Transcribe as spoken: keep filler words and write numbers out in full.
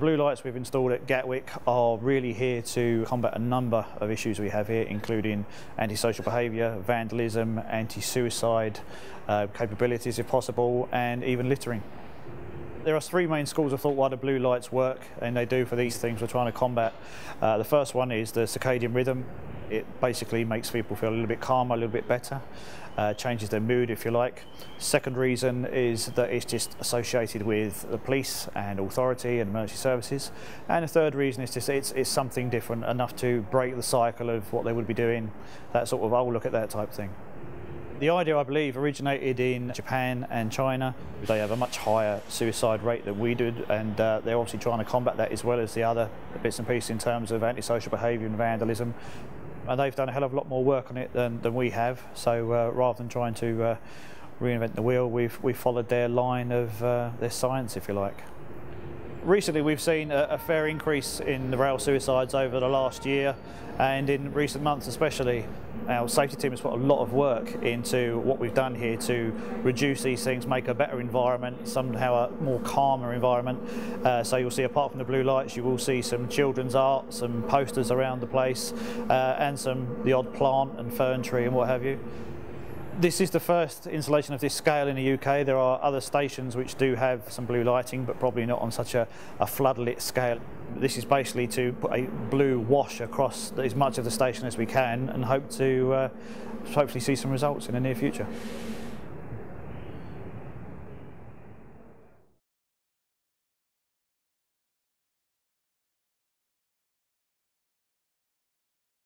blue lights we've installed at Gatwick are really here to combat a number of issues we have here, including antisocial behaviour, vandalism, anti-suicide uh, capabilities if possible, and even littering. There are three main schools of thought why the blue lights work, and they do for these things we're trying to combat. Uh, the first one is the circadian rhythm. It basically makes people feel a little bit calmer, a little bit better, uh, changes their mood, if you like. Second reason is that it's just associated with the police and authority and emergency services. And the third reason is just it's, it's something different, enough to break the cycle of what they would be doing, that sort of, oh, look at that type thing. The idea, I believe, originated in Japan and China. They have a much higher suicide rate than we do, and uh, they're obviously trying to combat that as well as the other bits and pieces in terms of antisocial behaviour and vandalism. And they've done a hell of a lot more work on it than, than we have. So uh, rather than trying to uh, reinvent the wheel, we've, we've followed their line of uh, their science, if you like. Recently we've seen a, a fair increase in the rail suicides over the last year and in recent months especially. Our safety team has put a lot of work into what we've done here to reduce these things, make a better environment, somehow a more calmer environment. Uh, so you'll see, apart from the blue lights, you will see some children's art, some posters around the place, uh, and some the odd plant and fern tree and what have you. This is the first installation of this scale in the U K. There are other stations which do have some blue lighting, but probably not on such a, a floodlit scale. This is basically to put a blue wash across as much of the station as we can and hope to uh, hopefully see some results in the near future.